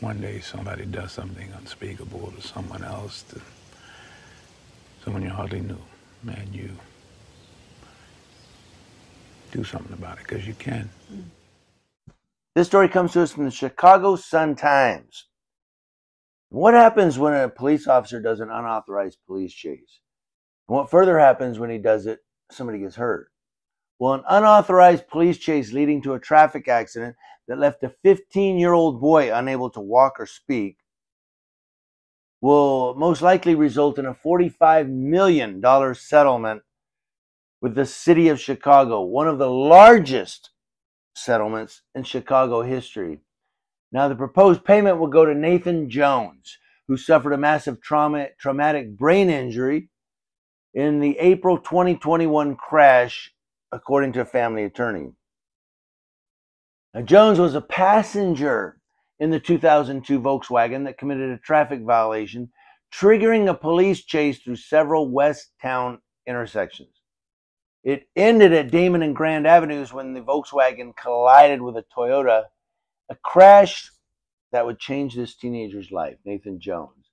one day somebody does something unspeakable to someone else, to someone you hardly knew, and you do something about it, because you can. This story comes to us from the Chicago Sun-Times. What happens when a police officer does an unauthorized police chase? And what further happens when he does it, somebody gets hurt? Well, an unauthorized police chase leading to a traffic accident that left a 15-year-old boy unable to walk or speak will most likely result in a $45 million settlement with the city of Chicago, one of the largest settlements in Chicago history. Now, the proposed payment will go to Nathen Jones, who suffered a massive traumatic brain injury in the April 2021 crash, according to a family attorney. Now, Jones was a passenger in the 2002 Volkswagen that committed a traffic violation, triggering a police chase through several West Town intersections. It ended at Damon and Grand Avenues when the Volkswagen collided with a Toyota, a crash that would change this teenager's life, Nathen Jones.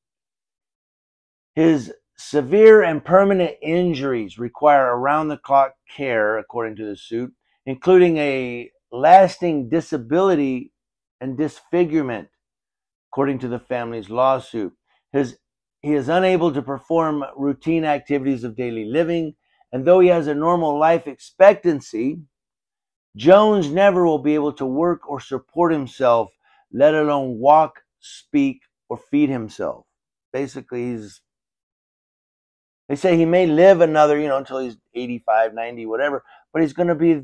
His severe and permanent injuries require around-the-clock care, according to the suit, including a lasting disability and disfigurement, according to the family's lawsuit. He is unable to perform routine activities of daily living, and though he has a normal life expectancy, Jones never will be able to work or support himself, let alone walk, speak, or feed himself. Basically, they say he may live another, until he's 85, 90, whatever, but he's going to be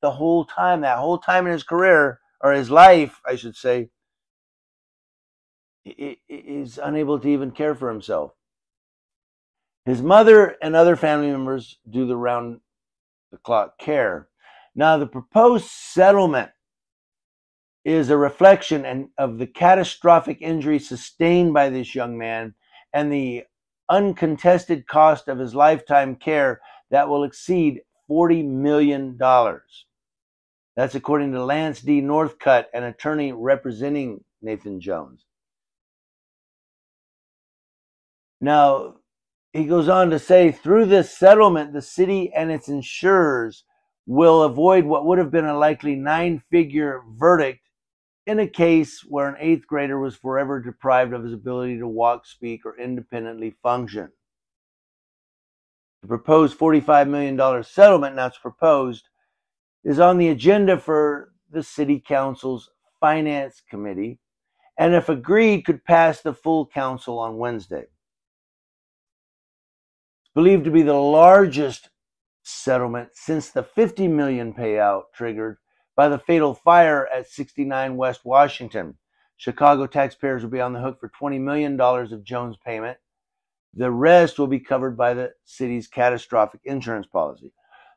that whole time in his career, or his life, I should say, he's unable to even care for himself. His mother and other family members do the round-the-clock care. Now, the proposed settlement is a reflection of the catastrophic injury sustained by this young man and the uncontested cost of his lifetime care that will exceed $40 million. That's according to Lance D. Northcutt, an attorney representing Nathen Jones. Now, he goes on to say, through this settlement, the city and its insurers will avoid what would have been a likely nine-figure verdict in a case where an eighth grader was forever deprived of his ability to walk, speak, or independently function. The proposed $45 million settlement, now it's proposed, is on the agenda for the city council's finance committee, and if agreed, could pass the full council on Wednesday. Believed to be the largest settlement since the $50 million payout triggered by the fatal fire at 69 West Washington. Chicago taxpayers will be on the hook for $20 million of Jones' payment. The rest will be covered by the city's catastrophic insurance policy.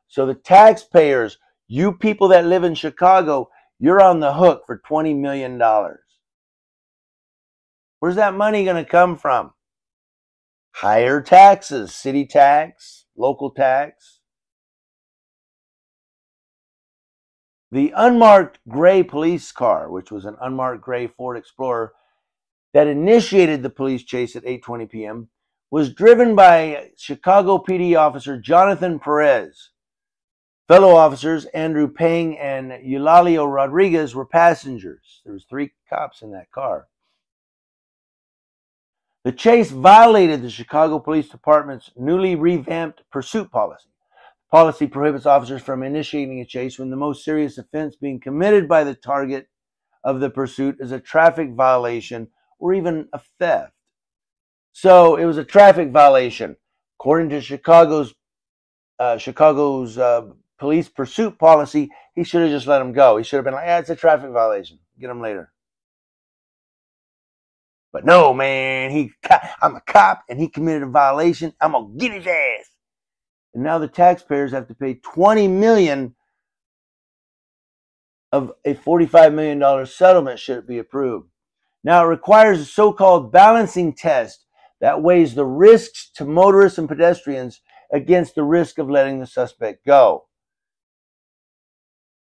So the taxpayers, you people that live in Chicago, you're on the hook for $20 million. Where's that money going to come from? Higher taxes, city tax, local tax. The unmarked gray police car, which was an unmarked gray Ford Explorer that initiated the police chase at 8:20 p.m., was driven by Chicago PD officer Jonathan Perez. Fellow officers Andrew Peng and Eulalio Rodriguez were passengers. There was 3 cops in that car. The chase violated the Chicago Police Department's newly revamped pursuit policy. The policy prohibits officers from initiating a chase when the most serious offense being committed by the target of the pursuit is a traffic violation or even a theft. So it was a traffic violation. According to Chicago's police pursuit policy, he should have just let him go. He should have been like, it's a traffic violation. Get him later. But no, man, I'm a cop, and he committed a violation. I'm going to get his ass. And now the taxpayers have to pay $20 million of a $45 million settlement should it be approved. Now, it requires a so-called balancing test that weighs the risks to motorists and pedestrians against the risk of letting the suspect go.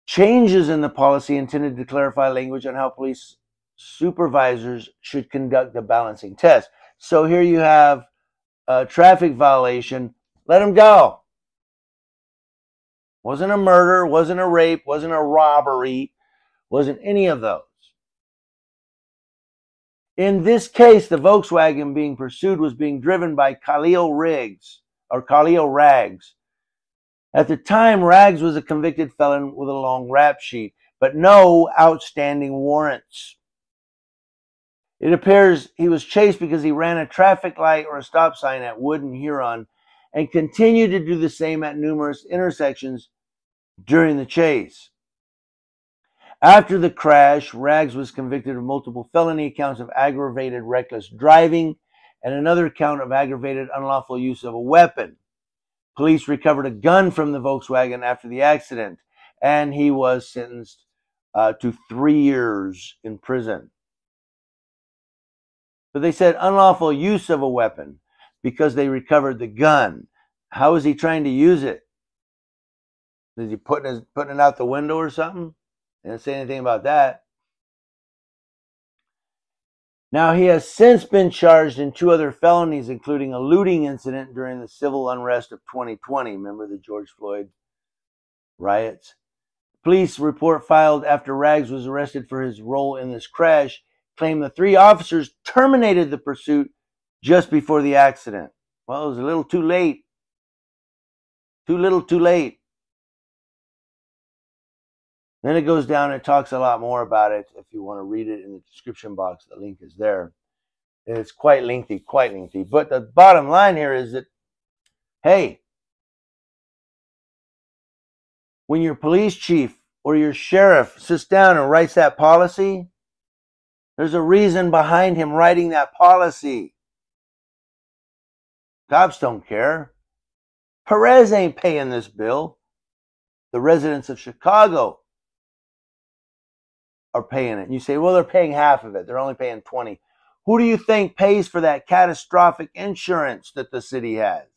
Changes in the policy intended to clarify language on how police supervisors should conduct the balancing test. So here you have a traffic violation. Let him go. Wasn't a murder, wasn't a rape, wasn't a robbery, wasn't any of those. In this case, the Volkswagen being pursued was being driven by Khalil Riggs, or Khalil Rags. At the time, Rags was a convicted felon with a long rap sheet, but no outstanding warrants. It appears he was chased because he ran a traffic light or a stop sign at Wood and Huron and continued to do the same at numerous intersections during the chase. After the crash, Rags was convicted of multiple felony counts of aggravated reckless driving and another count of aggravated unlawful use of a weapon. Police recovered a gun from the Volkswagen after the accident, and he was sentenced to 3 years in prison. But they said unlawful use of a weapon because they recovered the gun. How is he trying to use it? Is he putting it out the window or something? They didn't say anything about that. Now, he has since been charged in 2 other felonies, including a looting incident during the civil unrest of 2020. Remember the George Floyd riots? Police report filed after Rags was arrested for his role in this crash claimed the 3 officers terminated the pursuit just before the accident. Well, it was a little too late. Too little, too late. Then it goes down and talks a lot more about it. If you want to read it in the description box, the link is there. It's quite lengthy. But the bottom line here is that, hey, when your police chief or your sheriff sits down and writes that policy, there's a reason behind him writing that policy. Cops don't care. Perez ain't paying this bill. The residents of Chicago are paying it. And you say, well, they're paying half of it. They're only paying 20. Who do you think pays for that catastrophic insurance that the city has?